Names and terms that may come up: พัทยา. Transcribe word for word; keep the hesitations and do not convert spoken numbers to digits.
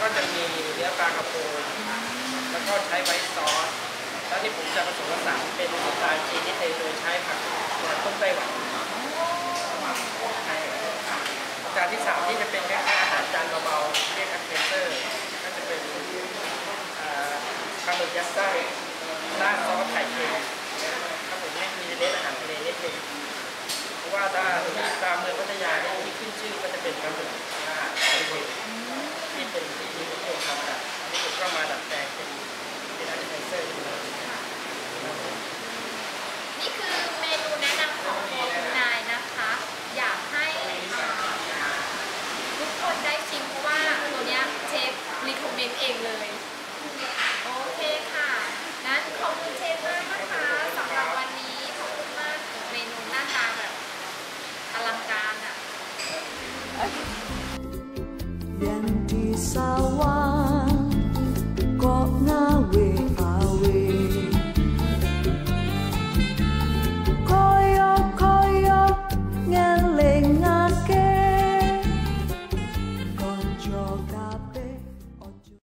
ก็จะมีเนื้อปลากระพงแล้วก็ใช้ไวท์ซอสแล้วที่ผมจะผสมผสานเป็นสไตล์จีนนิดนึงโดยใช้ผักต้มไต้หวันจานที่สามที่จะเป็นแค่อาหารจานเบาๆเรียกอันเทนเตอร์ก็จะเป็นปลาหมึกยัดไส้ราดซอสไข่เค็มครับผมให้มีเน้นอาหารทะเลนิดนึงเพราะว่าตาตาเมืองพัทยาเนี่ยที่ขึ้นชื่อก็จะเป็นปลาหมึกราดไข่เค็มที่เป็นที่นิยมทำกันที่ผมก็มาดัดแปลงเป็นเป็นอันเทนเตอร์นี่คือเมนูแนะนำของคุณนายนะคะอยากให้ทุกคนได้ชิมเพราะว่าตัวนี้เชฟรีคอมเมนต์เองเลยโอเคค่ะงั้นขอบคุณเชฟมากนะคะสำหรับวันนี้ขอบคุณมากเมนูหน้าตาแบบอลังการอ่ะ